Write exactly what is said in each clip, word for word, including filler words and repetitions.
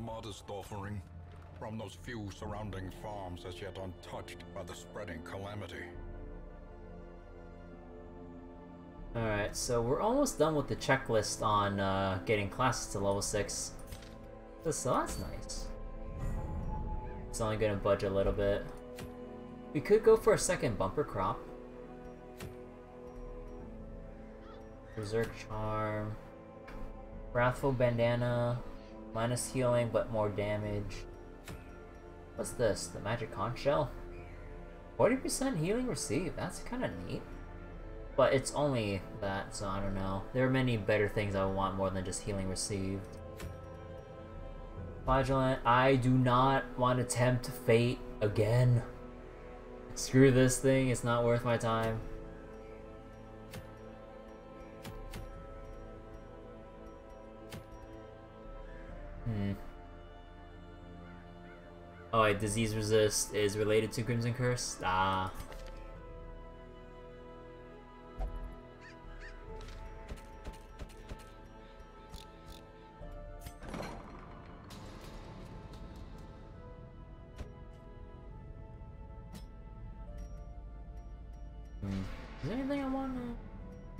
modest offering from those few surrounding farms as yet untouched by the spreading calamity. Alright, so we're almost done with the checklist on uh, getting classes to level six. So that's nice. It's only going to budge a little bit. We could go for a second bumper crop. Desert Charm. Wrathful Bandana. Minus healing, but more damage. What's this? The Magic Conch Shell? forty percent healing received. That's kind of neat. But it's only that, so I don't know. There are many better things I want more than just healing received. Flagellant. I do not want to tempt fate again. Screw this thing. It's not worth my time. Hmm. Oh, wait, disease resist is related to Crimson Curse? Ah. Hmm. Is there anything I want to...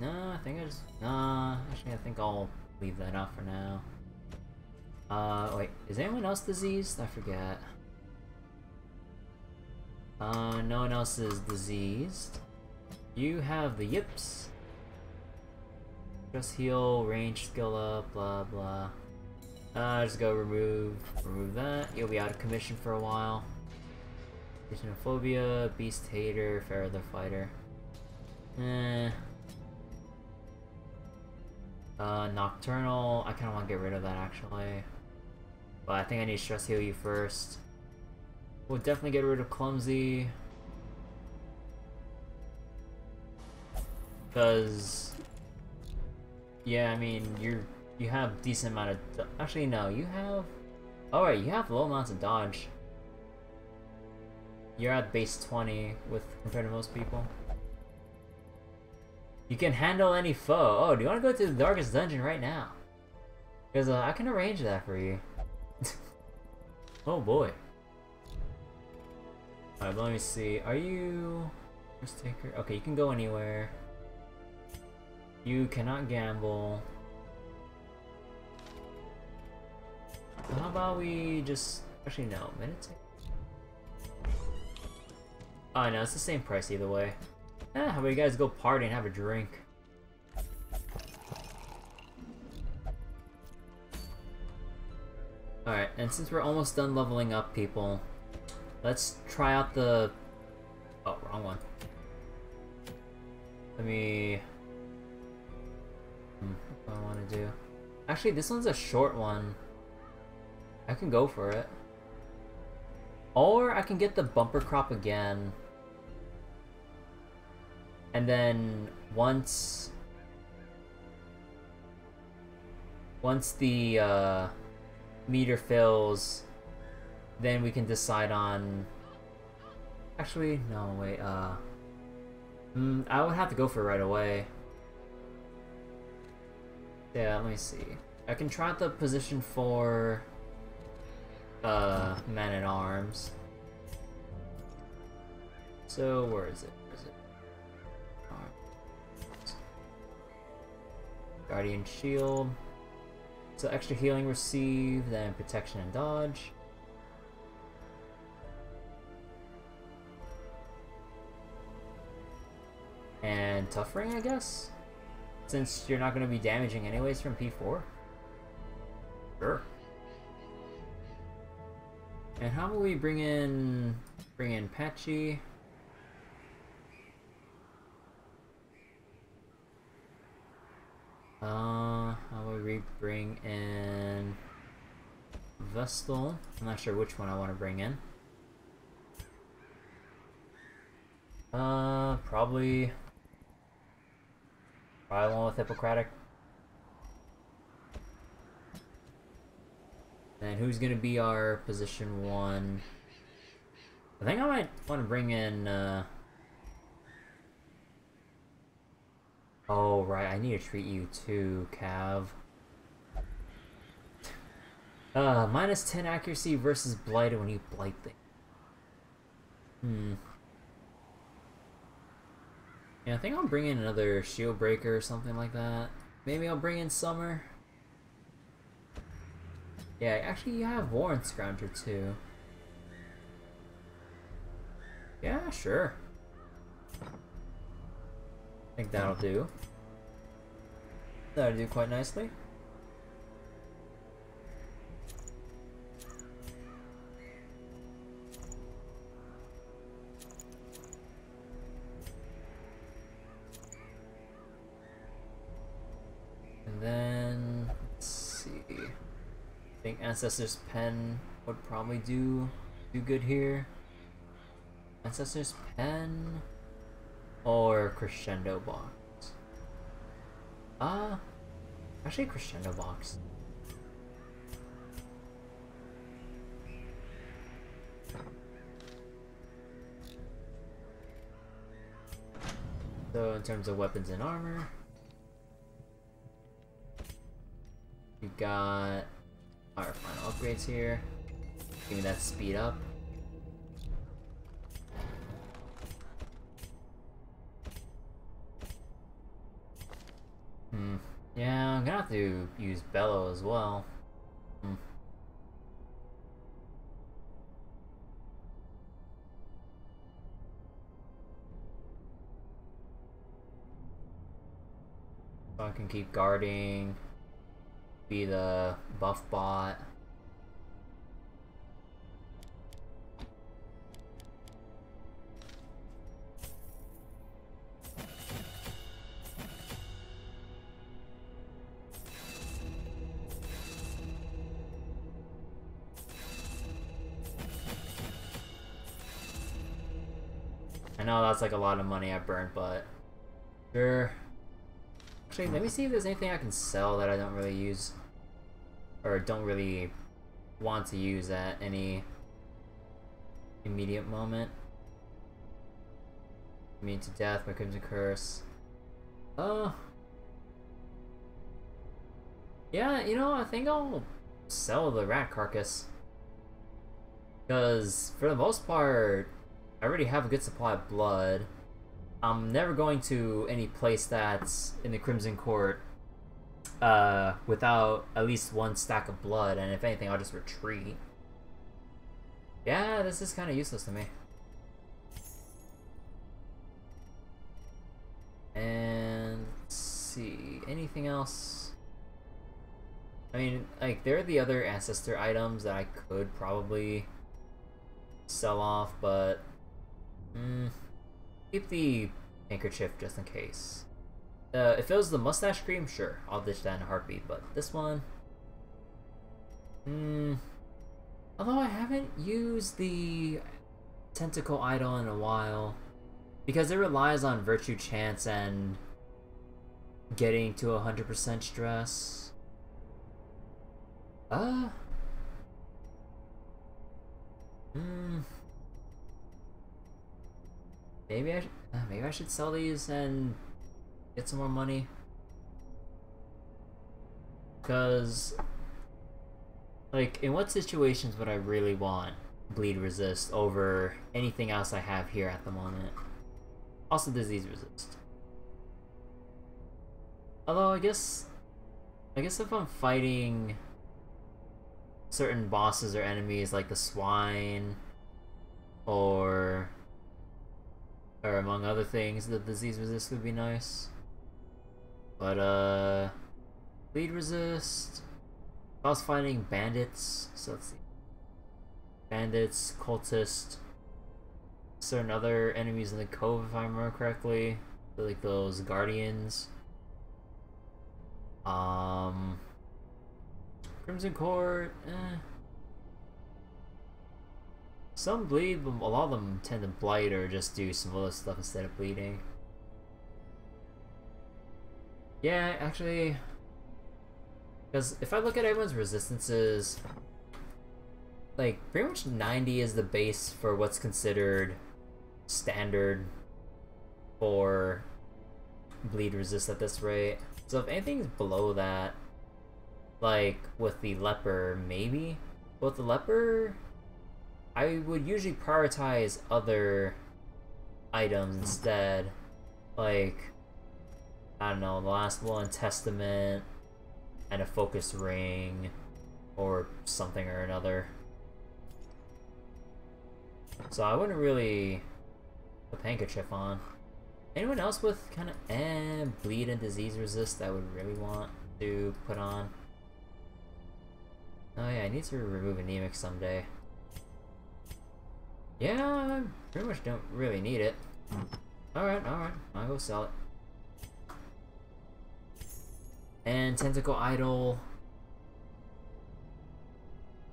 Nah, I think I just... Nah, actually I think I'll leave that out for now. Uh, wait, is anyone else diseased? I forget. Uh, no one else is diseased. You have the yips. Just heal, range, skill up, blah blah. Uh, just go remove, remove that. You'll be out of commission for a while. Xenophobia, beast hater, fair weather fighter. Eh. Uh, nocturnal. I kind of want to get rid of that actually. But I think I need to stress heal you first. We'll definitely get rid of clumsy. Because... Yeah, I mean, you're... You have decent amount of... Actually, no, you have... Alright, you have low amounts of dodge. You're at base twenty with compared to most people. You can handle any foe. Oh, do you want to go to the Darkest Dungeon right now? Because uh, I can arrange that for you. Oh boy. Alright, let me see. Are you... Risk taker? Okay, you can go anywhere. You cannot gamble. So how about we just... Actually, no. Meditate? Oh, no. It's the same price either way. Eh, how about you guys go party and have a drink? Alright, and since we're almost done leveling up, people... Let's try out the... Oh, wrong one. Let me... Hmm, what do I want to do? Actually, this one's a short one. I can go for it. Or I can get the bumper crop again. And then once... Once the uh, meter fills... Then we can decide on... Actually, no, wait, uh... Mm, I would have to go for it right away. Yeah, let me see. I can try out the position for... Uh, Man-at-Arms. So, where is it? Where is it? Arms. Guardian Shield. So, extra healing received, then protection and dodge. And Tough Ring, I guess? Since you're not going to be damaging anyways from P four? Sure. And how about we bring in... Bring in Patchy. Uh, how about we bring in... Vestal. I'm not sure which one I want to bring in. Uh, probably... Probably one with Hippocratic. And who's gonna be our position one? I think I might want to bring in. Uh... Oh right, I need to treat you too, Cav. Uh, minus ten accuracy versus blighted when you blight things. Hmm. Yeah, I think I'll bring in another Shieldbreaker or something like that. Maybe I'll bring in Summer. Yeah, actually you have Warren Scrounger too. Yeah, sure. I think that'll do. That'll do quite nicely. Then, let's see, I think Ancestor's Pen would probably do do good here. Ancestor's Pen or Crescendo Box? Uh, actually Crescendo Box. So in terms of weapons and armor, we got our final upgrades here. Give me that speed up. Hmm. Yeah, I'm gonna have to use Bellow as well. Hmm. So I can keep guarding. Be the buff bot. I know that's like a lot of money I burned, but sure. Actually, let me see if there's anything I can sell that I don't really use. Or don't really want to use at any immediate moment. Immune to death by Crimson Curse. Uh, yeah, you know, I think I'll sell the rat carcass. Because for the most part, I already have a good supply of blood. I'm never going to any place that's in the Crimson Court Uh, without at least one stack of blood, and if anything, I'll just retreat. Yeah, this is kind of useless to me. And let's see, anything else? I mean, like, there are the other ancestor items that I could probably sell off, but mm, keep the handkerchief just in case. Uh, if it was the mustache cream, sure, I'll ditch that in a heartbeat, but this one... Hmm... Although I haven't used the Tentacle Idol in a while, because it relies on Virtue Chance and getting to one hundred percent stress. Uh... Hmm... Maybe I, sh uh, maybe I should sell these and... get some more money, because like in what situations would I really want bleed resist over anything else I have here at the moment? Also disease resist, although I guess I guess if I'm fighting certain bosses or enemies like the swine or or among other things, the disease resist would be nice. But, uh, bleed resist. I was fighting bandits, so let's see. Bandits, cultists, certain other enemies in the cove, if I remember correctly. Like those guardians. Um, Crimson Court, eh. Some bleed, but a lot of them tend to blight or just do some other stuff instead of bleeding. Yeah, actually, because if I look at everyone's resistances, like, pretty much ninety is the base for what's considered standard for bleed resist at this rate. So if anything's below that, like with the Leper, maybe? With the Leper, I would usually prioritize other items instead. Like, I don't know, the last one, Testament, and a Focus Ring, or something or another. So I wouldn't really put Handkerchief on. Anyone else with kind of eh, bleed and disease resist that I would really want to put on? Oh yeah, I need to remove anemic someday. Yeah, I pretty much don't really need it. Alright, alright, I'll go sell it. And Tentacle Idol.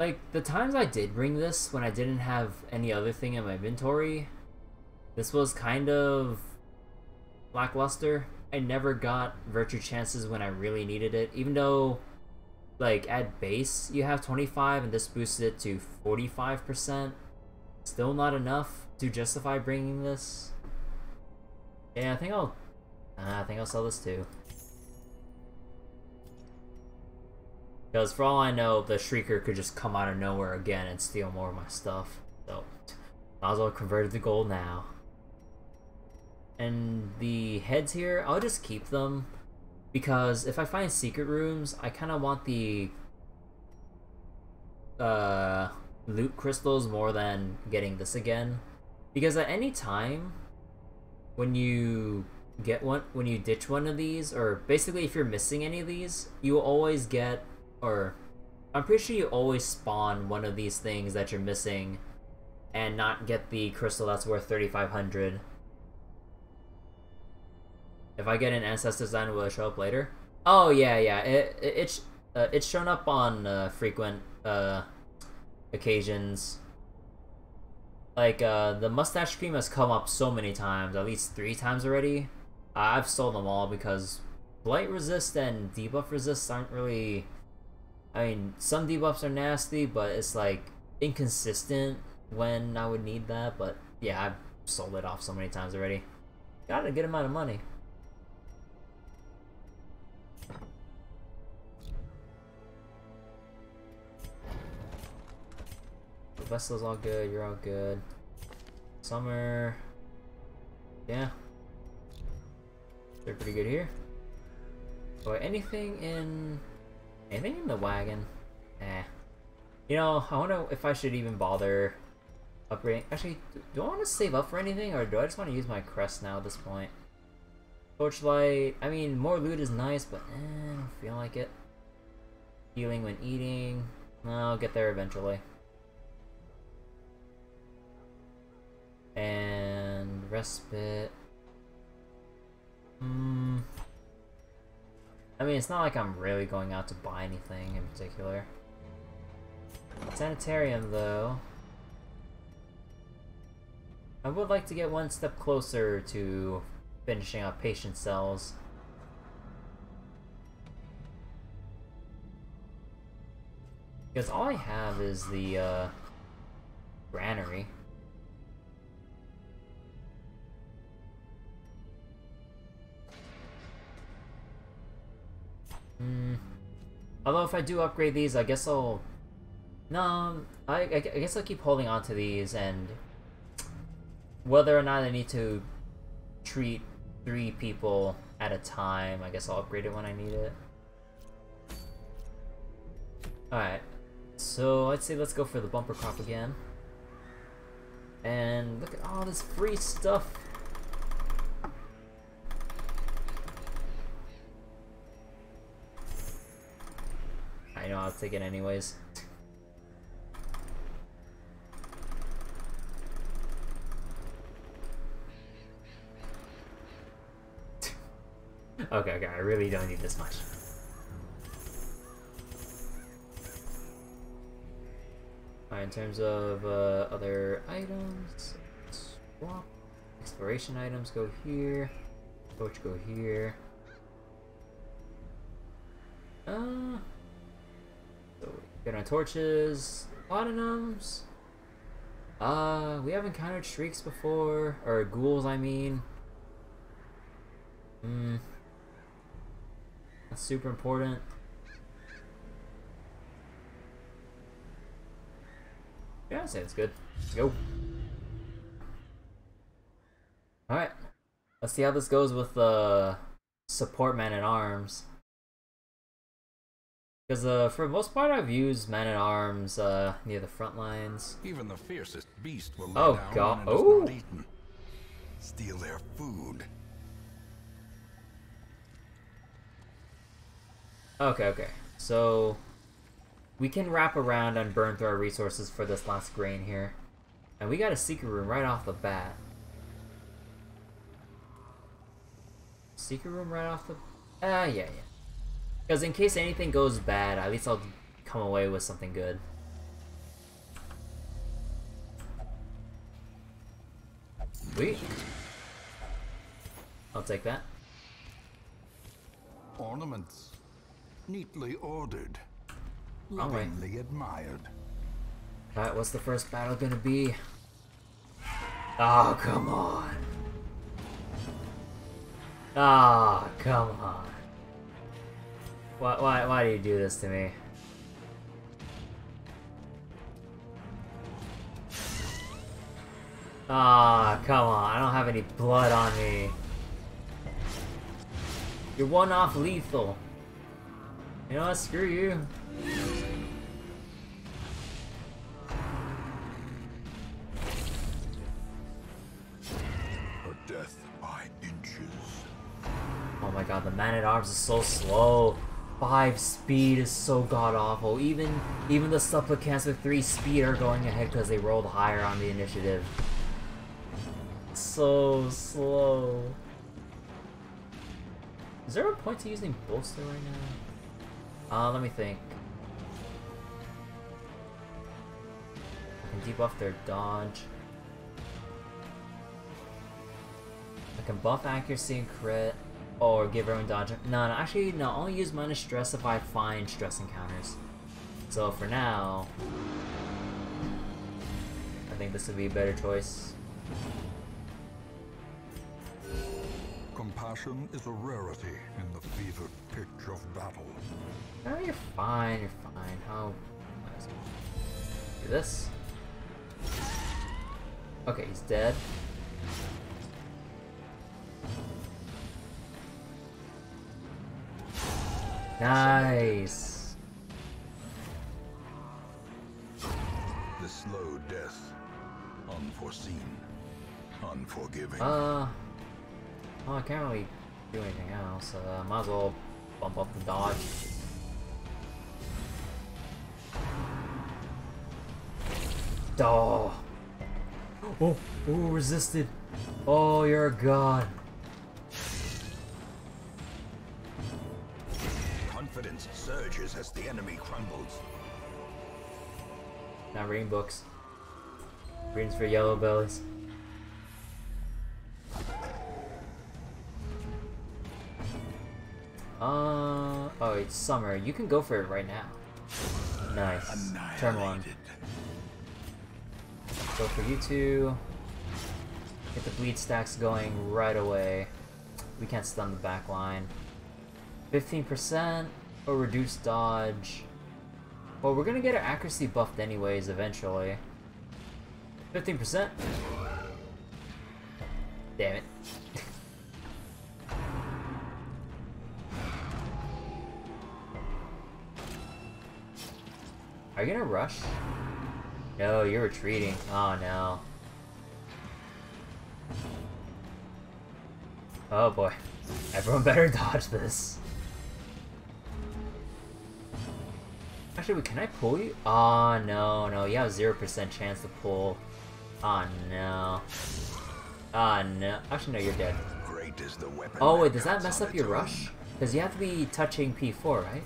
Like, the times I did bring this when I didn't have any other thing in my inventory, this was kind of lackluster. I never got virtue chances when I really needed it, even though, like, at base you have twenty-five and this boosted it to forty-five percent. Still not enough to justify bringing this. Yeah, I think I'll, uh, I think I'll sell this too. Because for all I know, the Shrieker could just come out of nowhere again and steal more of my stuff. So, might as well convert it to gold now. And the heads here, I'll just keep them. Because if I find secret rooms, I kind of want the uh, loot crystals more than getting this again. Because at any time, when you get one, when you ditch one of these, or basically if you're missing any of these, you will always get, or I'm pretty sure you always spawn one of these things that you're missing and not get the crystal that's worth thirty-five hundred. If I get an Ancestor's Pen, will it show up later? Oh yeah, yeah, it, it, it's, uh, it's shown up on uh, frequent uh, occasions. Like, uh, the Mustache Cream has come up so many times, at least three times already. I've sold them all because Blight Resist and Debuff Resist aren't really... I mean, some debuffs are nasty, but it's like inconsistent when I would need that, but yeah, I've sold it off so many times already. Got a good amount of money. Vestal's all good, you're all good. Summer. Yeah. They're pretty good here. Or anything in anything in the wagon? Eh. You know, I wonder if I should even bother upgrading. Actually, do I want to save up for anything, or do I just want to use my crest now at this point? Torchlight, I mean, more loot is nice, but eh, I don't feel like it. Healing when eating. I'll get there eventually. And respite. Hmm. I mean, it's not like I'm really going out to buy anything in particular. Sanitarium, though. I would like to get one step closer to finishing up patient cells. Because all I have is the uh, granary. Hmm. Although if I do upgrade these, I guess I'll... No, I, I guess I'll keep holding on to these, and whether or not I need to treat three people at a time, I guess I'll upgrade it when I need it. Alright, so I'd say let's go for the bumper crop again. And look at all this free stuff! You know, I'll take it anyways. Okay, okay, I really don't need this much. Alright, in terms of uh, other items, swap. Exploration items go here. Torch go here. Uh... Good on torches, platinums. Uh, we have encountered shrieks before, or ghouls, I mean. Hmm. That's super important. Yeah, I'd say it's good. Let's go. Alright. Let's see how this goes with uh, support Man-at-Arms. Because uh, for the most part, I've used Man-at-Arms uh, near the front lines. Even the fiercest beast will oh, lay down God. and oh. is not eaten. Steal their food. Okay, okay. So we can wrap around and burn through our resources for this last grain here. And we got a secret room right off the bat. Secret room right off the... Ah, uh, yeah, yeah. Because in case anything goes bad, at least I'll come away with something good. Sweet. I'll take that. Ornaments. Neatly ordered. Lovingly right. admired. Alright, what's the first battle gonna be? Oh, come on. Oh, come on. Why, why, why do you do this to me? Ah, oh, come on. I don't have any blood on me. You're one off lethal. You know what? Screw you. For death by inches. Oh my god, the Man-at-Arms is so slow. Five speed is so god awful. Even even the supplicants with three speed are going ahead because they rolled higher on the initiative. So slow. Is there a point to using bolster right now? Uh, let me think. I can debuff their dodge. I can buff accuracy and crit. Or give everyone dodge. No, no, actually, no. I'll use minus stress if I find stress encounters. So for now, I think this would be a better choice. Compassion is a rarity in the fevered pitch of battle. Oh, you're fine. You're fine. How? Do this. Okay, he's dead. Nice. The slow death, unforeseen, unforgiving. Uh, well, I can't really do anything else. Uh, might as well bump up the dodge. Oh, oh, oh, resisted. Oh, you're a god. Confidence surges as the enemy crumbles. Not reading books. Reading's for yellow bellies. Uh oh, it's summer. You can go for it right now. Nice. Turn one. Go for you two. Get the bleed stacks going right away. We can't stun the back line. fifteen percent or reduced dodge. Well, we're gonna get our accuracy buffed anyways eventually. fifteen percent. Damn it. Are you gonna rush? No, you're retreating. Oh no. Oh boy. Everyone better dodge this. Actually, can I pull you? Ah, oh, no, no. You have zero percent chance to pull. Ah, oh, no. Ah, oh, no. Actually, no, you're dead. Great is the weapon. Oh, wait, does that mess up your rush? Because you have to be touching P four, right?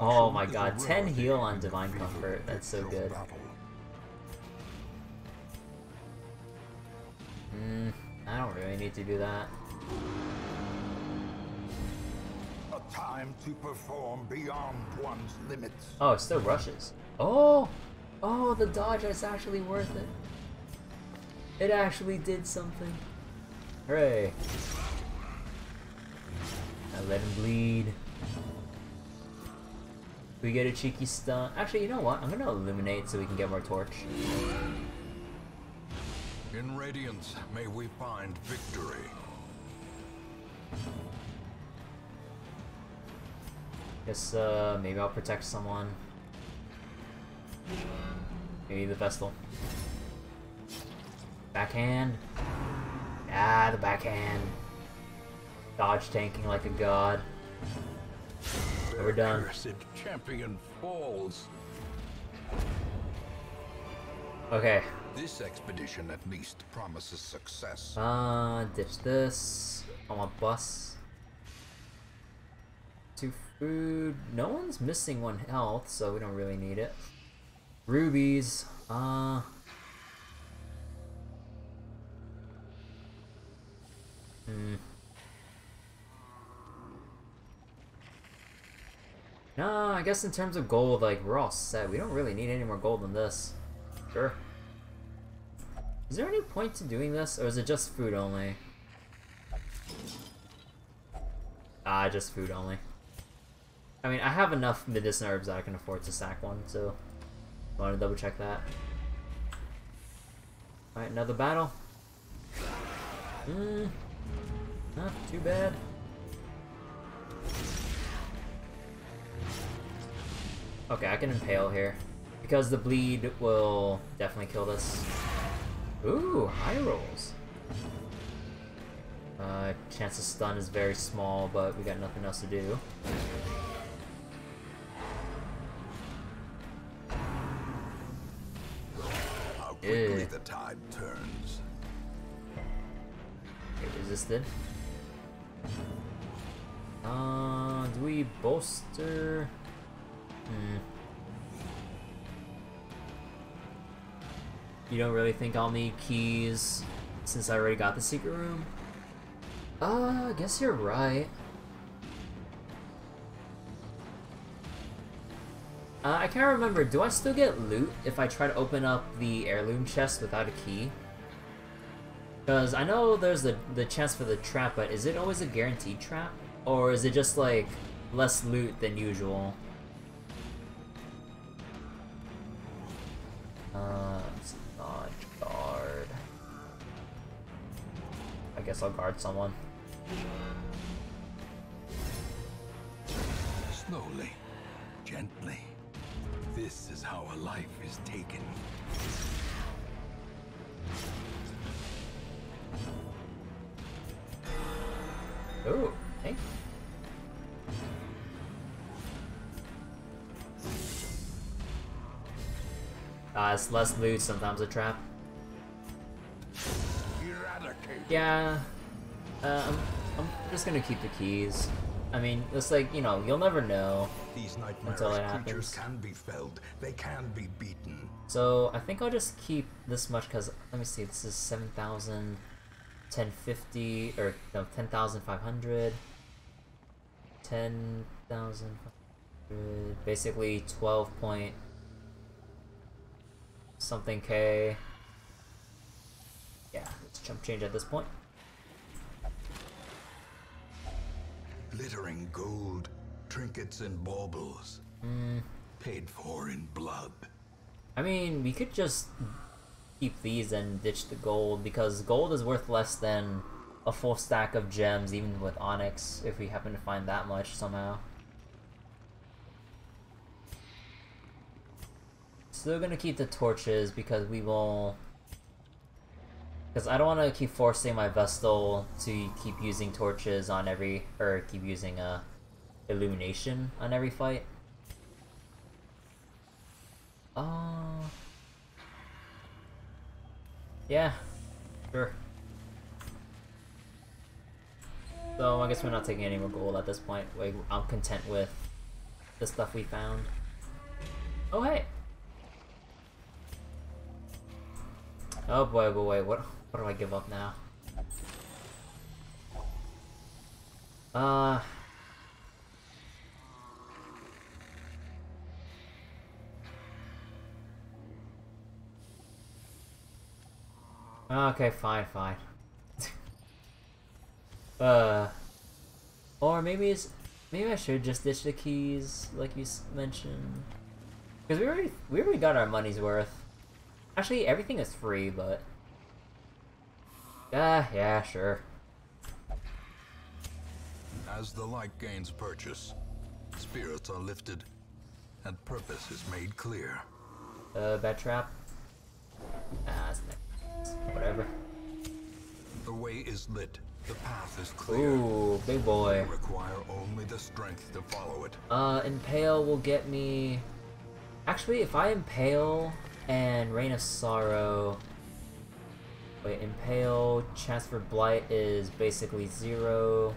Oh my god, ten heal on Divine Comfort. That's so good. Hmm, I don't really need to do that. A time to perform beyond one's limits. Oh, it still rushes. Oh! Oh, the dodge is actually worth it. It actually did something. Hooray. Now let him bleed. We get a cheeky stun. Actually, you know what? I'm gonna illuminate so we can get more torch. In radiance, may we find victory. Guess uh, maybe I'll protect someone. Maybe the Vestal. Backhand. Ah, the backhand. Dodge tanking like a god. We're done. Champion falls. Okay. This expedition at least promises success. Uh, ditch this. I want bus. Two food. No one's missing one health, so we don't really need it. Rubies. Uh. Hmm. Nah, I guess in terms of gold, like, we're all set. We don't really need any more gold than this. Sure. Is there any point to doing this, or is it just food only? Ah, just food only. I mean, I have enough medicinal herbs that I can afford to sack one, so I want to double check that. Alright, another battle. Hmm. Not too bad. Okay, I can impale here, because the bleed will definitely kill this. Ooh, high rolls. Uh, chance of stun is very small, but we got nothing else to do. How quickly the tide turns. It resisted. Uh, do we bolster? Hmm. You don't really think I'll need keys since I already got the secret room? Uh, I guess you're right. Uh, I can't remember, do I still get loot if I try to open up the heirloom chest without a key? Because I know there's the, the chance for the trap, but is it always a guaranteed trap? Or is it just like less loot than usual? Uh, it's not guard. I guess I'll guard someone. Slowly, gently. This is how a life is taken. Oh, hey. Uh, it's less loot, sometimes a trap. Yeah, uh, I'm, I'm just gonna keep the keys. I mean, it's like, you know, you'll never know These until it happens. Can be felled. They can be beaten. So I think I'll just keep this much, because let me see, this is seven thousand, ten fifty, or no, ten thousand five hundred, ten thousand five hundred, basically twelve point. Something K. Yeah, it's chump change at this point. Glittering gold, trinkets and baubles. Mm. Paid for in blood. I mean, we could just keep these and ditch the gold, because gold is worth less than a full stack of gems, even with onyx, if we happen to find that much somehow. Still gonna keep the torches because we will. Because I don't want to keep forcing my Vestal to keep using torches on every, or keep using uh, illumination on every fight. Uh. Yeah. Sure. So I guess we're not taking any more gold at this point. Like, I'm content with the stuff we found. Oh hey. Oh boy, boy, wait, what, what do I give up now? Uh... Okay, fine, fine. uh... Or maybe it's maybe I should just ditch the keys, like you mentioned, because we already we already got our money's worth. Actually, everything is free, but yeah, uh, yeah, sure. As the light gains purchase, spirits are lifted, and purpose is made clear. Uh, bad trap. Nah, that's nice. Whatever. The way is lit. The path is clear. Ooh, big boy. You require only the strength to follow it. Uh, Impale will get me. Actually, if I Impale and Reign of Sorrow. Wait, Impale, chance for Blight is basically zero.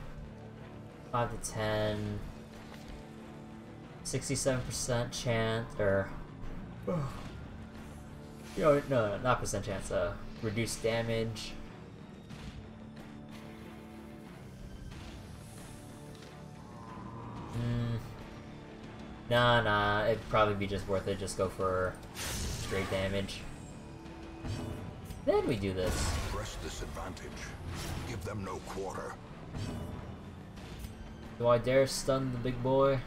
five to ten. sixty-seven percent chance, or. Yo, no, not percent chance, uh, reduced damage. Mm. Nah, nah, it'd probably be just worth it, just go for straight damage. Then we do this. Press this advantage. Give them no quarter. Do I dare stun the big boy?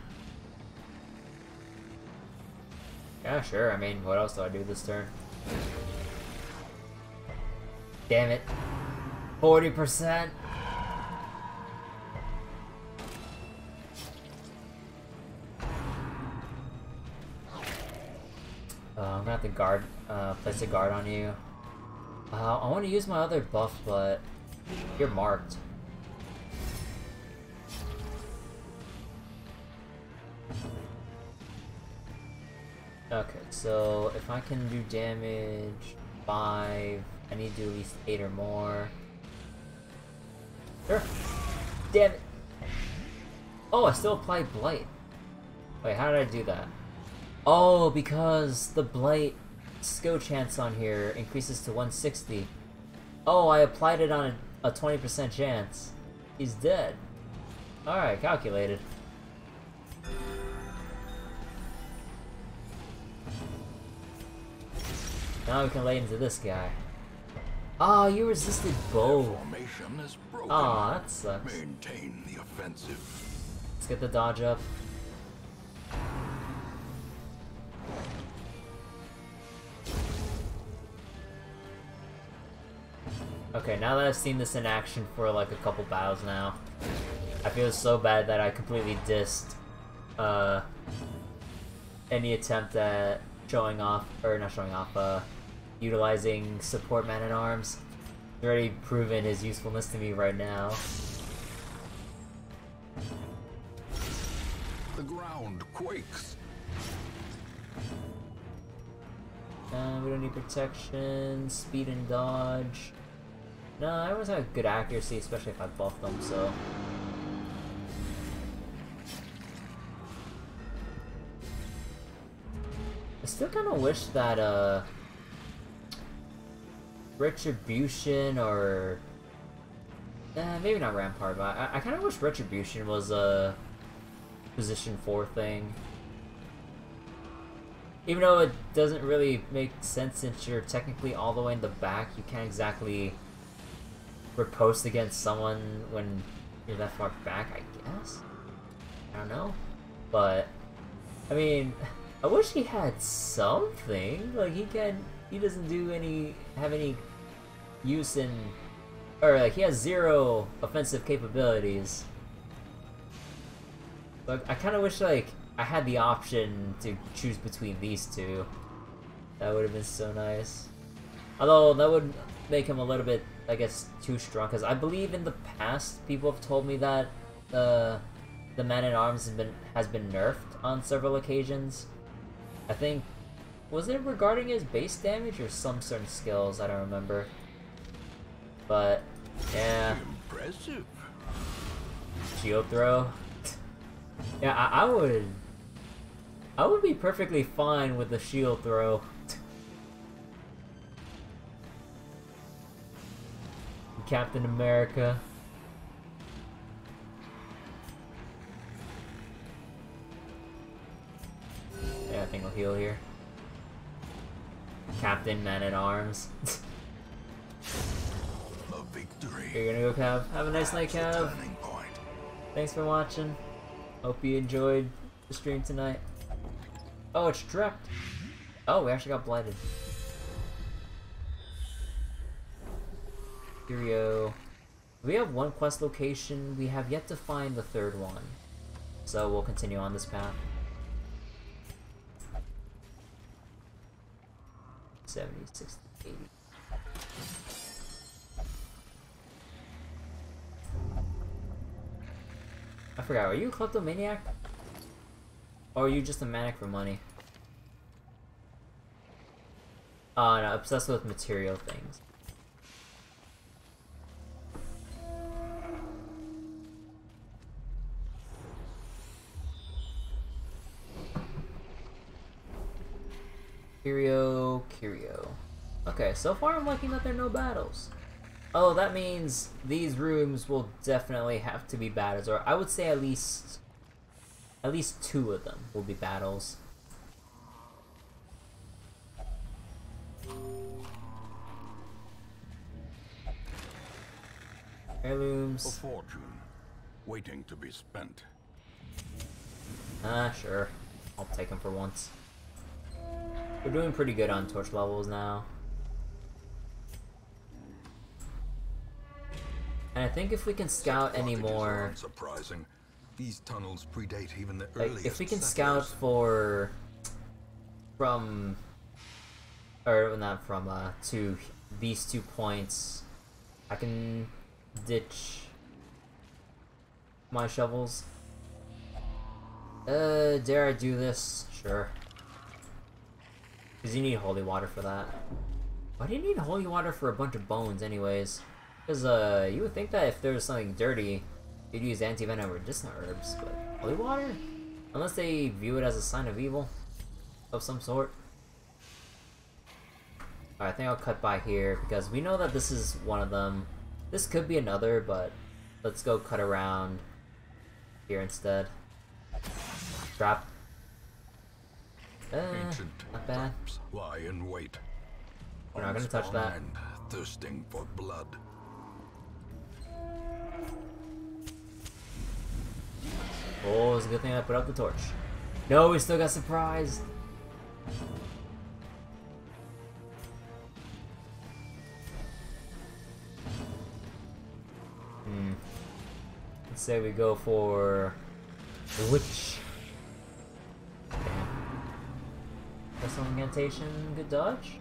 Yeah, sure, I mean, what else do I do this turn? Damn it. forty percent! Uh, I'm gonna have to guard, uh, place a guard on you. Uh, I want to use my other buff, but you're marked. Okay, so if I can do damage five, I need to do at least eight or more. Sure. Damn it. Oh, I still apply Blight. Wait, how did I do that? Oh, because the Blight skill chance on here increases to one sixty. Oh, I applied it on a twenty percent chance. He's dead. Alright, calculated. Now we can lay into this guy. Ah, oh, you resisted bow. Ah, oh, that sucks. Maintain the offensive. Let's get the dodge up. Okay, now that I've seen this in action for like a couple battles now, I feel so bad that I completely dissed uh, any attempt at showing off, or not showing off, uh, utilizing support Man-at-Arms. He's already proven his usefulness to me right now. The ground quakes. Uh, we don't need protection, speed and dodge. No, I always have good accuracy, especially if I buff them, so. I still kind of wish that, uh, Retribution or. Eh, maybe not Rampart, but I, I kind of wish Retribution was a position four thing. Even though it doesn't really make sense since you're technically all the way in the back, you can't exactly riposte against someone when you're that far back, I guess? I don't know. But, I mean, I wish he had something. Like, he can, he doesn't do any, have any use in, or like, he has zero offensive capabilities. But I kind of wish, like, I had the option to choose between these two. That would have been so nice. Although, that would make him a little bit, I guess, too strong, because I believe in the past people have told me that uh, the Man-at-Arms has been, has been nerfed on several occasions. I think, was it regarding his base damage or some certain skills? I don't remember. But, yeah. Impressive. Shield throw. Yeah, I, I would... I would be perfectly fine with the shield throw. Captain America. Yeah, I think I'll heal here. Captain Man-at-Arms. You're gonna go, Cav. Have a nice night, Cav. Thanks for watching. Hope you enjoyed the stream tonight. Oh, it's dropped. Oh, we actually got blighted. Curio. We have one quest location. We have yet to find the third one. So we'll continue on this path. seventy, sixty, eighty. I forgot, are you a kleptomaniac? Or are you just a maniac for money? Oh no, obsessed with material things. Curio, Curio. Okay, so far I'm liking that there are no battles. Oh, that means these rooms will definitely have to be battles, or I would say at least at least two of them will be battles. Heirlooms. A fortune waiting to be spent. Ah, sure. I'll take them for once. We're doing pretty good on torch levels now. And I think if we can scout any more, surprising, these tunnels predate even the earliest. Like if we can scout for from or not from uh to these two points, I can ditch my shovels. Uh, dare I do this? Sure. Because you need holy water for that. Why do you need holy water for a bunch of bones anyways? Because uh, you would think that if there was something dirty, you'd use anti-venom or medicinal herbs, but holy water? Unless they view it as a sign of evil of some sort. Alright, I think I'll cut by here because we know that this is one of them. This could be another, but let's go cut around here instead. Drop. Uh, Ancient not bad. Lie in wait. We're not gonna touch that. Thirsting for blood. Oh, it's a good thing I put out the torch. No, we still got surprised. Hmm. Let's say we go for the witch. Crystal incantation, good dodge.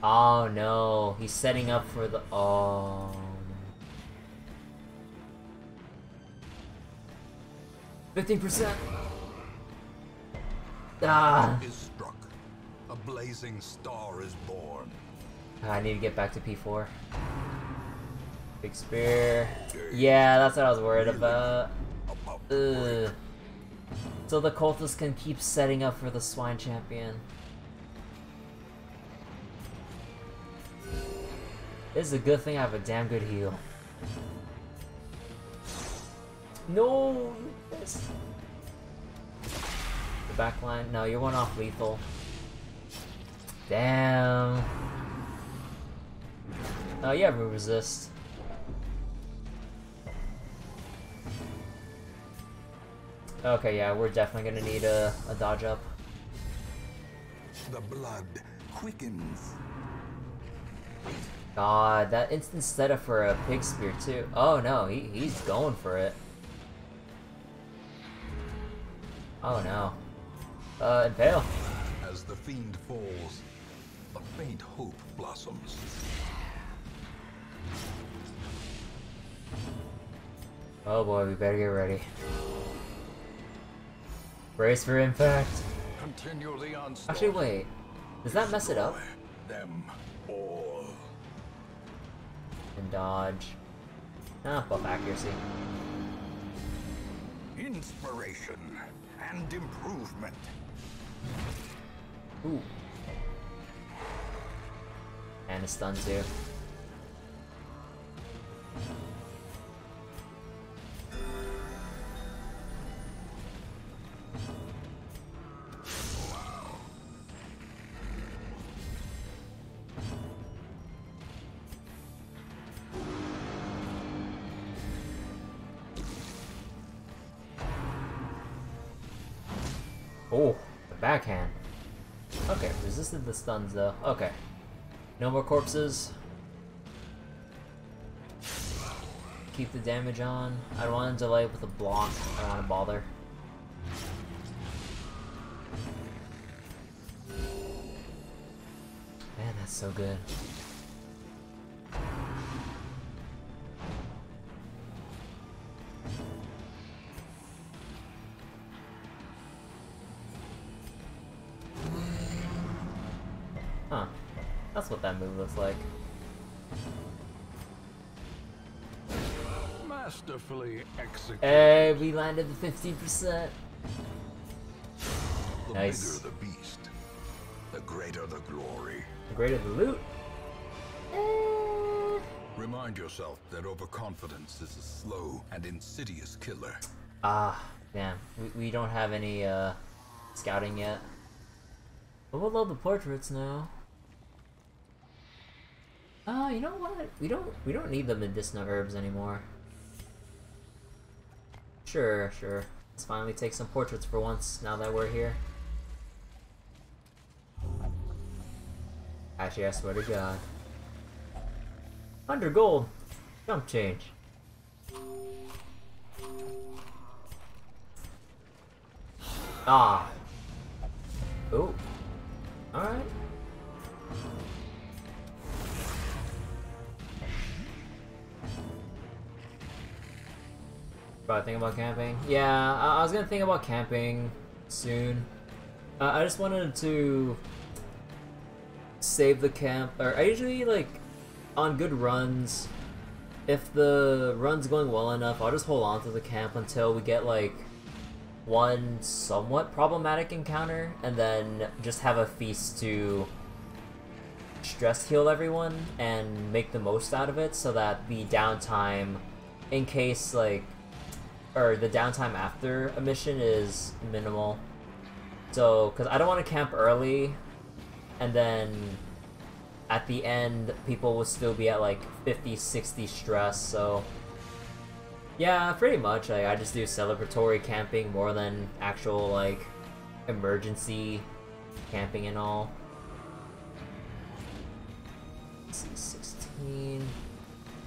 Oh no, he's setting up for the. Oh. fifteen percent. Ah. Is struck. A blazing star is born. I need to get back to P four. Big spear. Yeah, that's what I was worried about. Ugh. So the cultists can keep setting up for the swine champion. This is a good thing I have a damn good heal. No! Yes. The backline? No, you're one off lethal. Damn. Oh, you have move resist. Okay, yeah, we're definitely gonna need a, a dodge up. The blood quickens. God, that instant setup for a pig spear too. Oh no, he, he's going for it. Oh no. Uh, impale. As the fiend falls, a faint hope blossoms. Oh boy, we better get ready. Brace for impact. Continually on. Actually, wait. Does that mess it up? Them all. And dodge. Ah, buff accuracy. Inspiration and improvement. Ooh. And a stun too. Oh, the backhand. Okay, resisted the stuns though. Okay. No more corpses. Keep the damage on. I don't want to delay with a block. I don't want to bother. Man, that's so good. Huh. That's what that move looks like. Masterfully executed. Hey, we landed the fifteen percent. The nice. Bigger the beast, the greater the glory. The greater the loot. Eh. Remind yourself that overconfidence is a slow and insidious killer. Ah, damn. We, we don't have any uh, scouting yet. But we'll love the portraits now. Oh, uh, you know what? We don't we don't need the medicinal herbs anymore. Sure, sure. Let's finally take some portraits for once, now that we're here. Actually, I swear to God. Under gold! Jump change. Ah! Oh. Alright. Probably think about camping. Yeah, I, I was gonna think about camping soon. Uh, I just wanted to save the camp. Or I usually, like, on good runs, if the run's going well enough, I'll just hold on to the camp until we get, like, one somewhat problematic encounter, and then just have a feast to stress heal everyone and make the most out of it, so that the downtime, in case, like, or the downtime after a mission is minimal. So, because I don't want to camp early, and then at the end, people will still be at like fifty, sixty stress, so... Yeah, pretty much. Like, I just do celebratory camping more than actual, like, emergency camping and all. Let's see, sixteen...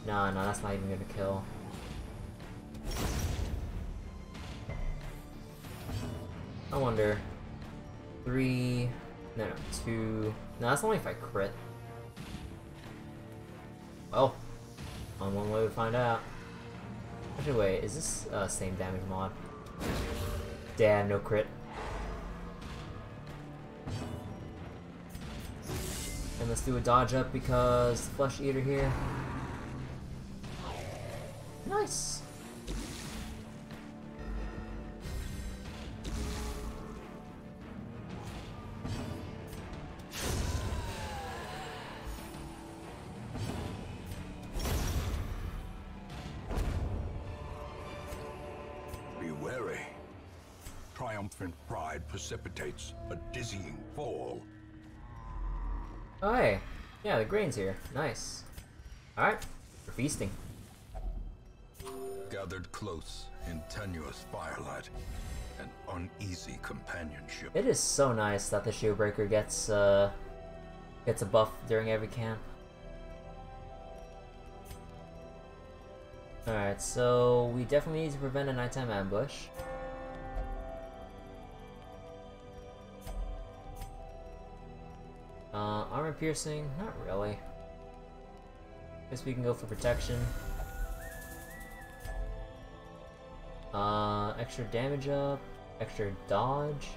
No, no, that's not even gonna kill. I wonder... Three... No, no, two... No, that's only if I crit. Well, on one way to find out. Actually, wait, is this uh, same damage mod? Damn, no crit. And let's do a dodge up because Flesh Eater here. Nice! Precipitates a dizzying fall. Oh, hey. Yeah, the grain's here. Nice. Alright, we're feasting. Gathered close in tenuous firelight, an uneasy companionship. It is so nice that the Shieldbreaker gets, uh, gets a buff during every camp. Alright, so we definitely need to prevent a nighttime ambush. Uh, armor piercing? Not really. Guess we can go for protection. Uh, extra damage up, extra dodge.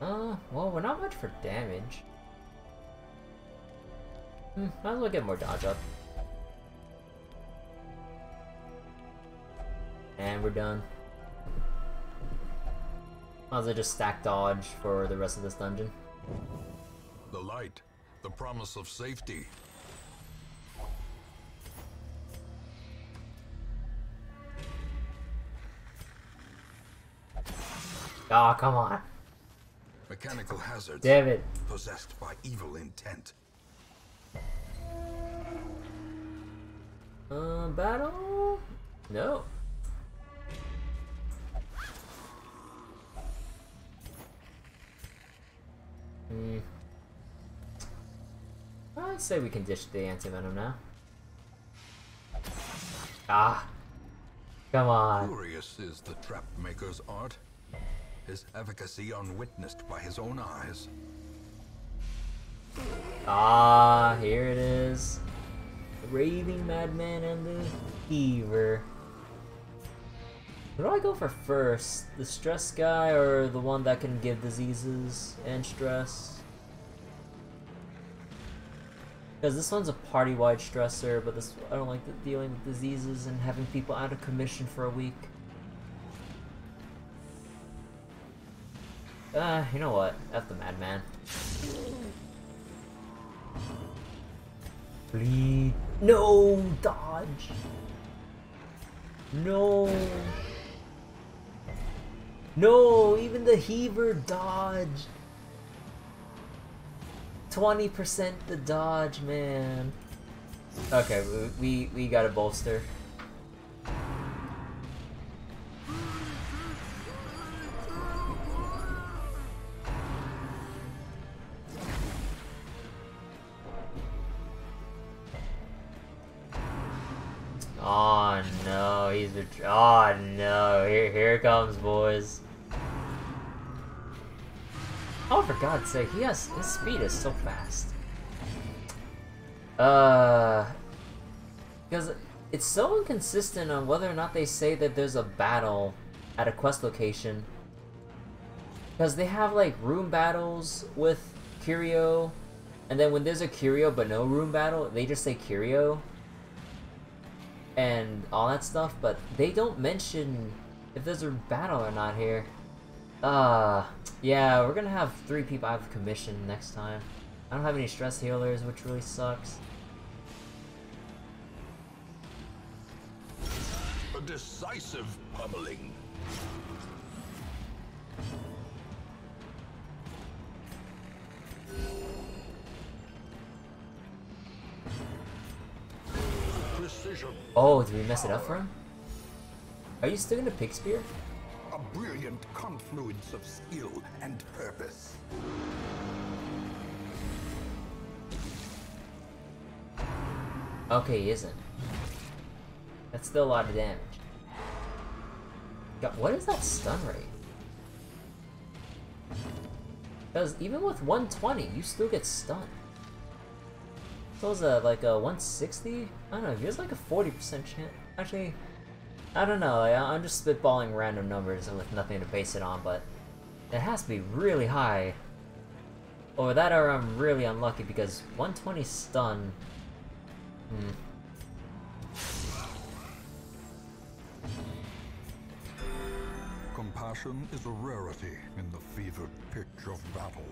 Uh, well, we're not much for damage. Hmm, might as well get more dodge up. And we're done. Might as well just stack dodge for the rest of this dungeon. The light, the promise of safety. Ah, oh, come on. Mechanical hazards. Damn it. Possessed by evil intent. Uh, battle? No. Mm. I'd say we can ditch the anti-venom now. Ah! Come on! Curious is the trap maker's art. His efficacy unwitnessed by his own eyes. Ah, here it is. The Raving Madman and the Heaver. What do I go for first? The stress guy or the one that can give diseases and stress? Because this one's a party-wide stressor, but this I don't like the dealing with diseases and having people out of commission for a week. Uh, you know what? F the madman. Bleed. No! Dodge! No! No! Even the heaver dodged! twenty percent the dodge, man. Okay, we, we, we got a bolster. Oh no, he's a. Oh no, here, here it comes, boys. Oh, for God's sake, he has. His speed is so fast. Uh. Because it's so inconsistent on whether or not they say that there's a battle at a quest location. Because they have, like, room battles with Curio, and then when there's a Curio but no room battle, they just say Curio. And all that stuff, but they don't mention if there's a battle or not here. Uh, yeah, we're gonna have three people out of commission next time. I don't have any stress healers, which really sucks. A decisive pummeling. Oh, did we mess it up for him? Are you still in a pig spear? A brilliant confluence of skill and purpose. Okay, he isn't. That's still a lot of damage. God, what is that stun rate? Because even with one twenty, you still get stunned. So it's a, like a one sixty? I don't know, it feels like a forty percent chance. Actually, I don't know, like, I'm just spitballing random numbers with nothing to base it on, but it has to be really high. Or that or I'm really unlucky because one twenty stun... Hmm. Compassion is a rarity in the fevered pitch of battle.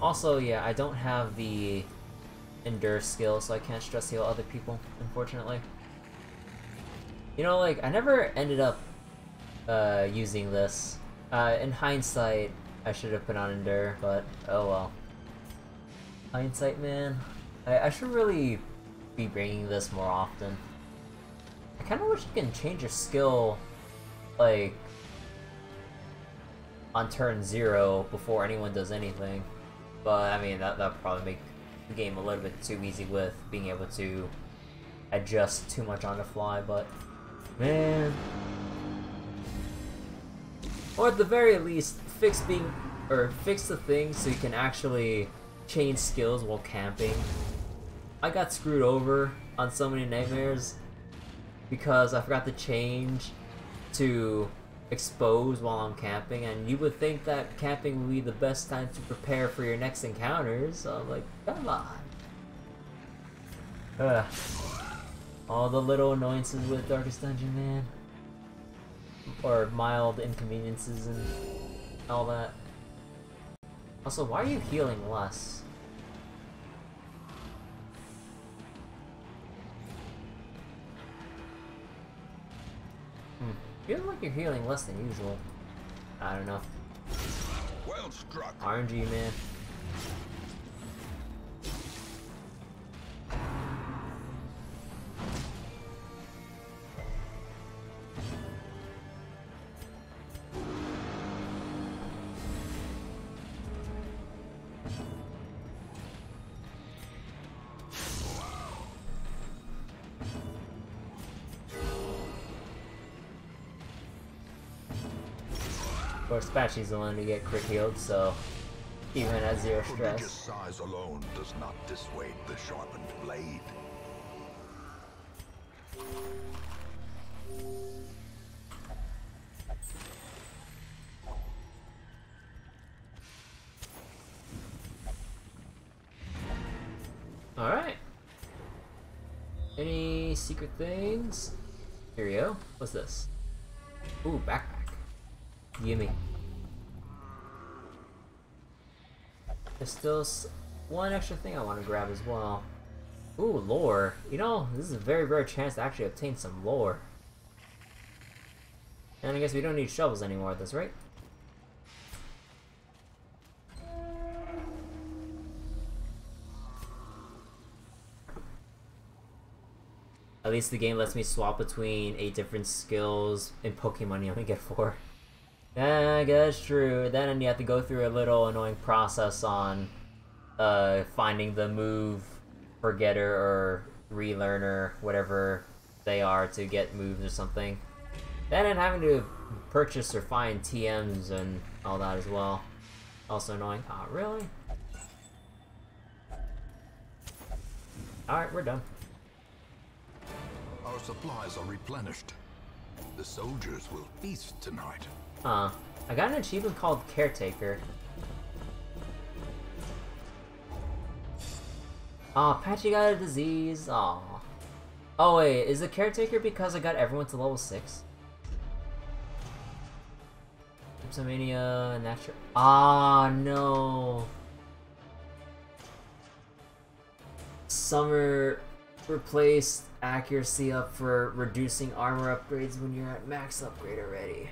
Also, yeah, I don't have the... endure skill, so I can't stress heal other people, unfortunately. You know, like, I never ended up uh, using this. Uh, in hindsight, I should have put on endure, but oh well. Hindsight, man. I, I should really be bringing this more often. I kind of wish you can change your skill, like, on turn zero before anyone does anything. But, I mean, that that'd probably make the game a little bit too easy with being able to adjust too much on the fly, but man, or at the very least fix being or fix the thing so you can actually change skills while camping. I got screwed over on so many nightmares because I forgot to change to expose while I'm camping, and you would think that camping would be the best time to prepare for your next encounters, so I'm like, come on. Ugh. All the little annoyances with Darkest Dungeon, man. Or mild inconveniences and all that. Also, why are you healing less? You feel like you're healing less than usual. I don't know. Well struck. R N G, man. course, Patchy's the one to get crit healed, so even at zero stress. Prodigious size alone does not dissuade the sharpened blade. Alright. Any secret things? Here we go. What's this? Ooh, backpack. Gimme. There's still one extra thing I want to grab as well. Ooh, lore. You know, this is a very rare chance to actually obtain some lore. And I guess we don't need shovels anymore at this rate. At least the game lets me swap between eight different skills. In Pokemon you only get four. Yeah, that's true. Then you have to go through a little annoying process on uh, finding the move forgetter or relearner, whatever they are, to get moves or something. Then having to purchase or find T Ms and all that as well. Also annoying. Oh, really? Alright, we're done. Our supplies are replenished. The soldiers will feast tonight. Huh. I got an achievement called Caretaker. Aw, oh, Patchy got a disease. Aw. Oh. oh wait, is the Caretaker because I got everyone to level six? Crimsomania, natural. Ah, oh, no. Summer replaced accuracy up for reducing armor upgrades when you're at max upgrade already.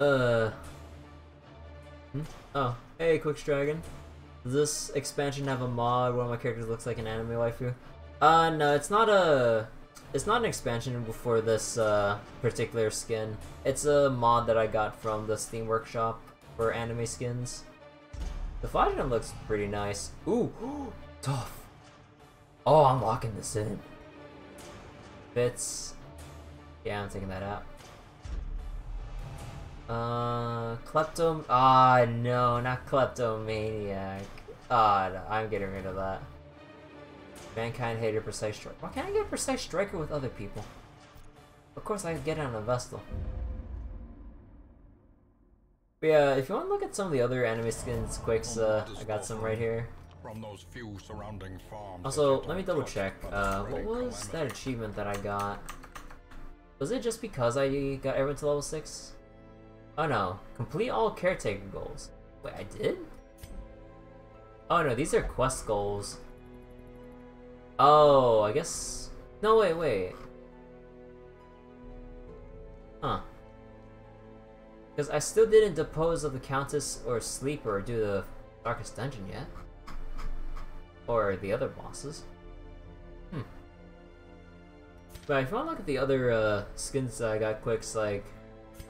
Uh. Hmm? Oh, hey, Quix Dragon. Does this expansion have a mod where my character looks like an anime waifu? Uh, no, it's not a. It's not an expansion for this uh, particular skin. It's a mod that I got from the Steam Workshop for anime skins. The Flagellant looks pretty nice. Ooh, tough. Oh, I'm locking this in. Bits. Yeah, I'm taking that out. Uh, kleptom. Ah, oh, no, not kleptomaniac. Ah, oh, no, I'm getting rid of that. Mankind hater precise striker. Why can't I get precise striker with other people? Of course, I can get it on a Vestal. But yeah, if you want to look at some of the other anime skins, Quix, uh, I got some right here. From those few surrounding farms. Also, let me double check. Uh, what was that achievement that I got? Was it just because I got everyone to level six? Oh no. Complete all caretaker goals. Wait, I did? Oh no, these are quest goals. Oh, I guess... No, wait, wait. Huh. Because I still didn't depose of the Countess or Sleeper or do the Darkest Dungeon yet. Or the other bosses. Hmm. But if you want to look at the other uh, skins that I got, Quix, like...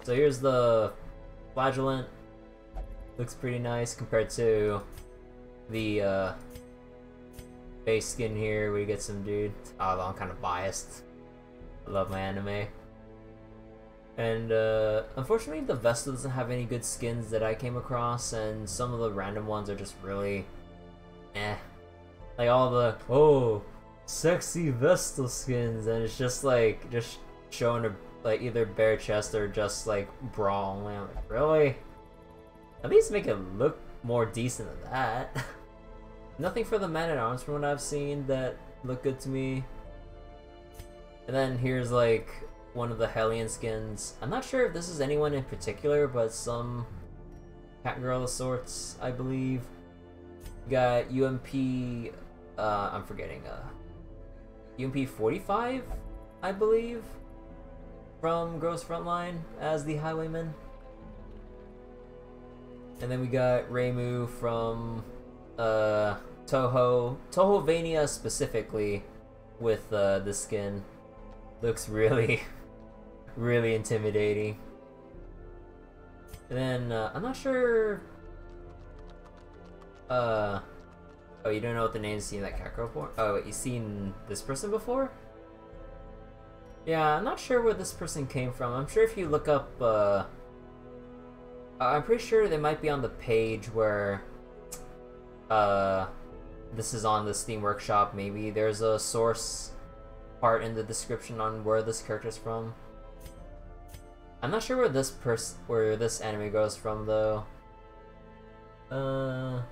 So here's the Flagellant. Looks pretty nice compared to the uh, base skin here where you get some dude. Oh, I'm kind of biased. I love my anime. And uh, unfortunately the Vestal doesn't have any good skins that I came across, and some of the random ones are just really... eh. Like all the, oh, sexy Vestal skins, and it's just like, just showing a, like either bare chest or just like brawl. And I'm like, really? At least make it look more decent than that. Nothing for the Man-at-Arms from what I've seen that looked good to me. And then here's like one of the Hellion skins. I'm not sure if this is anyone in particular, but some catgirl of sorts, I believe. You got U M P, uh, I'm forgetting, uh, U M P forty-five, I believe, from Gross Frontline as the Highwayman. And then we got Reimu from, uh, Toho, Tohovania specifically with, uh, the skin. Looks really, really intimidating. And then, uh, I'm not sure... Uh, oh, you don't know what the name's seen that catgirl for? Oh, wait, you seen this person before? Yeah, I'm not sure where this person came from. I'm sure if you look up, uh, Uh, I'm pretty sure they might be on the page where uh, this is on the Steam Workshop. Maybe there's a source part in the description on where this character is from. I'm not sure where this pers where this anime goes from though. Uh,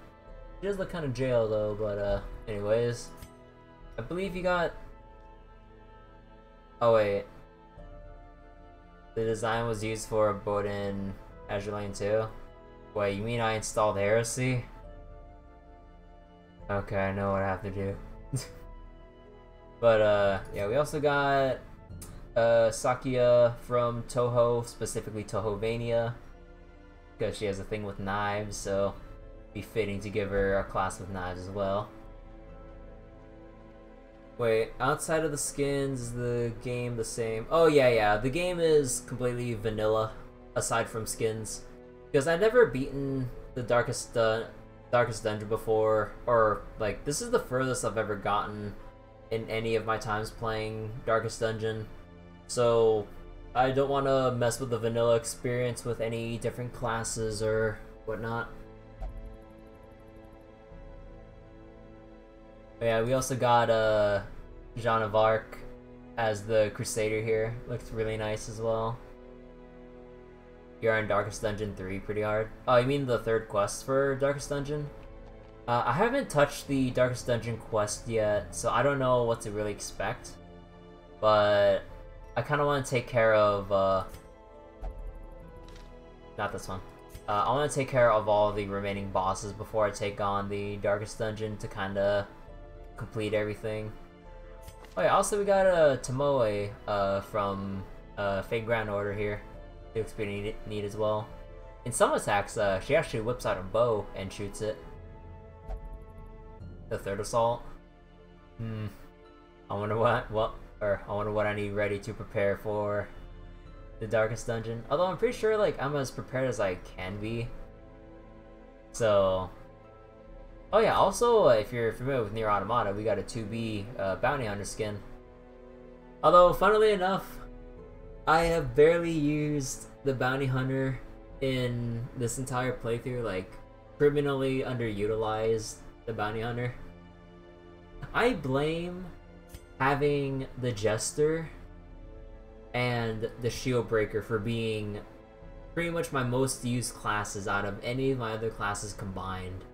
he does look kind of jail though, but uh, anyways, I believe he got. Oh wait, the design was used for a boat in Azure Lane too. Wait, you mean I installed Heresy? Okay, I know what I have to do. But uh, yeah, we also got uh Sakia from Toho, specifically Tohovania, because she has a thing with knives, so it'd be fitting to give her a class with knives as well. Wait, outside of the skins, is the game the same? Oh yeah, yeah, the game is completely vanilla, aside from skins. Because I've never beaten the Darkest uh, Darkest Dungeon before, or like, this is the furthest I've ever gotten in any of my times playing Darkest Dungeon. So I don't want to mess with the vanilla experience with any different classes or whatnot. But yeah, we also got uh, Jean of Arc as the Crusader here. Looks really nice as well. You're on Darkest Dungeon three pretty hard. Oh, you mean the third quest for Darkest Dungeon? Uh, I haven't touched the Darkest Dungeon quest yet, so I don't know what to really expect. But I kind of want to take care of, uh, not this one. Uh, I want to take care of all the remaining bosses before I take on the Darkest Dungeon to kind of complete everything. Oh yeah, also we got uh, Tomoe uh, from uh, Fate/Grand Order here. It looks pretty neat, neat as well. In some attacks, uh, she actually whips out a bow and shoots it. The third assault. Hmm. I wonder what, what Or I wonder what I need ready to prepare for the Darkest Dungeon. Although I'm pretty sure like I'm as prepared as I can be. So, oh yeah. Also, uh, if you're familiar with Nier Automata, we got a two B uh, Bounty Hunter skin. Although, funnily enough, I have barely used the Bounty Hunter in this entire playthrough. Like, criminally underutilized the Bounty Hunter. I blame having the Jester and the Shieldbreaker for being pretty much my most used classes out of any of my other classes combined.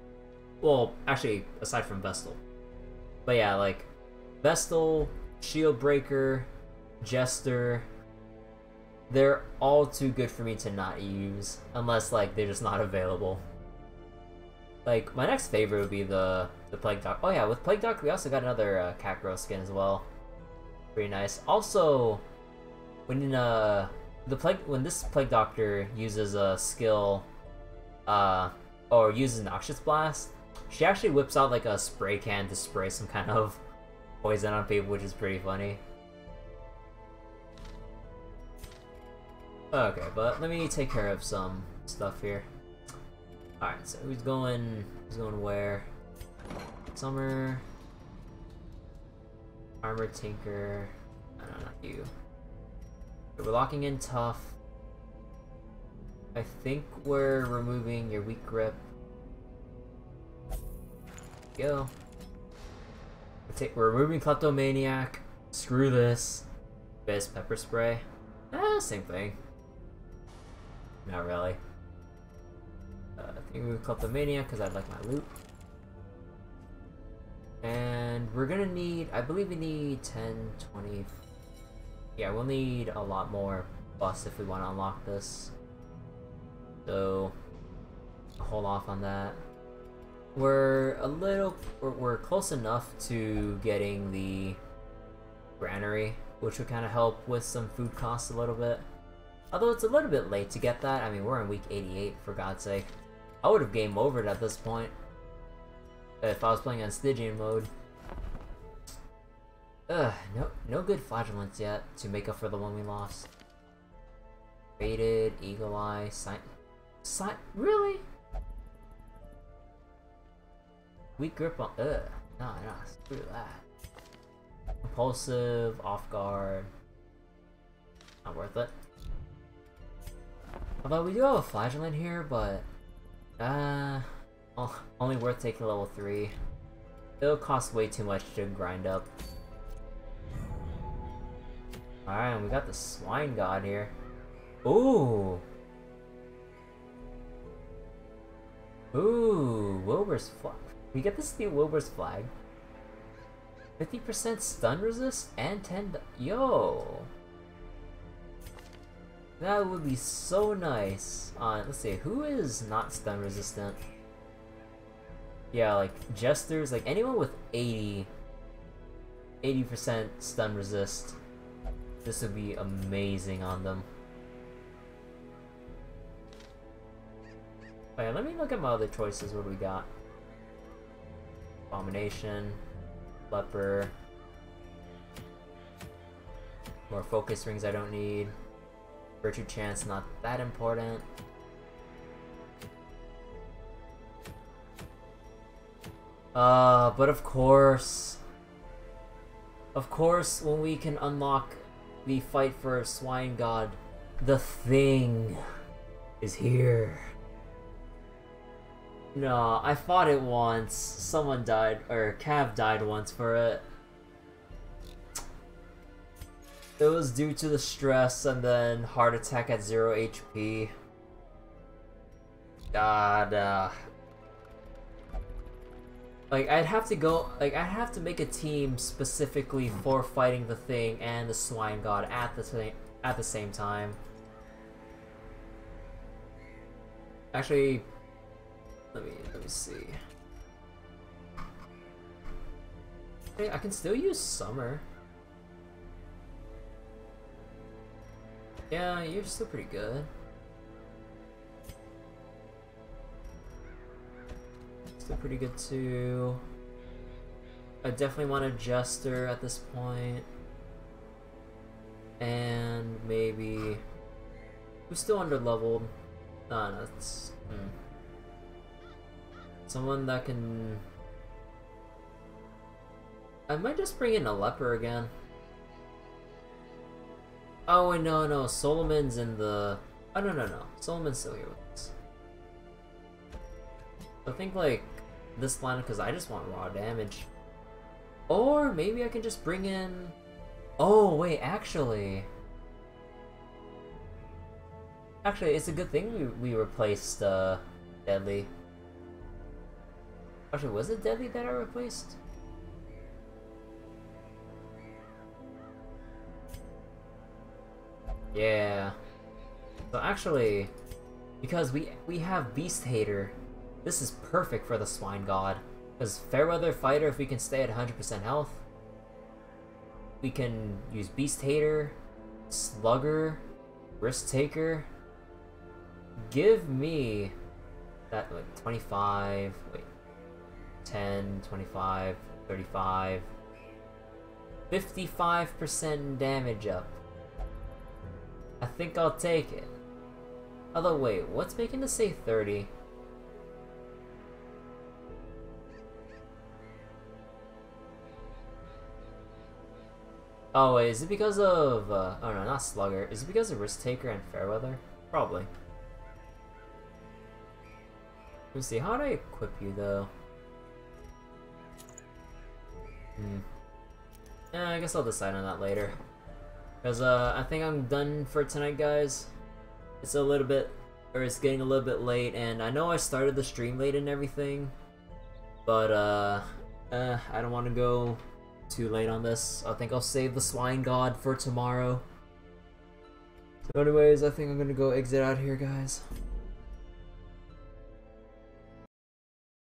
Well, actually, aside from Vestal. But yeah, like, Vestal, Shieldbreaker, Jester, they're all too good for me to not use, unless, like, they're just not available. Like, my next favorite would be the the Plague Doctor. Oh yeah, with Plague Doctor we also got another uh, Cat Girl skin as well. Pretty nice. Also, when uh the plague when this Plague Doctor uses a skill, uh, or uses Noxious Blast, she actually whips out like a spray can to spray some kind of poison on people, which is pretty funny. Okay, but let me take care of some stuff here. All right, so who's going? Who's going where? Summer, Armor Tinker. I don't know, not you. Okay, we're locking in tough. I think we're removing your weak grip. Go. We're, ta we're removing Kleptomaniac. Screw this. Best Pepper Spray. Ah, same thing. Not really. Uh, I think we would Kleptomania because I'd like my loot. And we're gonna need, I believe we need ten, twenty. Yeah, we'll need a lot more buffs if we want to unlock this. So, hold off on that. We're a little, we're, we're close enough to getting the granary, which would kind of help with some food costs a little bit. Although it's a little bit late to get that. I mean, we're in week eighty-eight, for God's sake. I would have game overed at this point if I was playing on Stygian mode. Ugh, no, no good flagellants yet to make up for the one we lost. Baited, Eagle Eye, Sign. Sign. Really? Weak grip on. Ugh. Nah, nah, screw that. Impulsive, off guard. Not worth it. Although we do have a Flagellant here, but uh, oh, only worth taking level three. It'll cost way too much to grind up. Alright, and we got the Swine God here. Ooh! Ooh, Wilbur's flag. We get this new Wilbur's flag. fifty percent stun resist and ten. Yo! That would be so nice. On, uh, let's see, who is not stun resistant? Yeah, like Jesters, like anyone with eighty, eighty percent stun resist. This would be amazing on them. Wait, let me look at my other choices. What do we got? Abomination, Leper, more focus rings I don't need. Virtue chance, not that important. Uh, but of course, of course, when we can unlock the fight for Swine God, the thing is here. No, I fought it once. Someone died, or Cav died once for it. It was due to the stress and then heart attack at zero H P. God, uh... like, I'd have to go, like, I'd have to make a team specifically for fighting the thing and the Swine God at the, th at the same time. Actually, let me, let me see. Hey, I can still use Summer. Yeah, you're still pretty good. Still pretty good too. I definitely want a Jester at this point. And maybe... we're still under-leveled. Nah, no, that's... Mm. Someone that can... I might just bring in a Leper again. Oh wait, no, no, Solomon's in the... Oh, no, no, no. Solomon's still here with us. I think, like, this lineup, because I just want raw damage. Or maybe I can just bring in... Oh, wait, actually... Actually, it's a good thing we, we replaced, uh, Deadly. Actually, was it Deadly that I replaced? Yeah. So actually, because we we have Beast Hater, this is perfect for the Swine God. Because Fairweather Fighter, if we can stay at one hundred percent health, we can use Beast Hater, Slugger, Risk Taker. Give me that, like, twenty-five, wait. ten, twenty-five, thirty-five, fifty-five percent damage up. I think I'll take it. Although wait, what's making this say thirty? Oh wait, is it because of, uh, oh no, not Slugger. Is it because of Risk Taker and Fairweather? Probably. Let me see, how do I equip you though? Hmm. Eh, I guess I'll decide on that later. Because, uh, I think I'm done for tonight, guys. It's a little bit, or it's getting a little bit late, and I know I started the stream late and everything. But, uh, eh, I don't want to go too late on this. I think I'll save the Swine God for tomorrow. So anyways, I think I'm going to go exit out here, guys.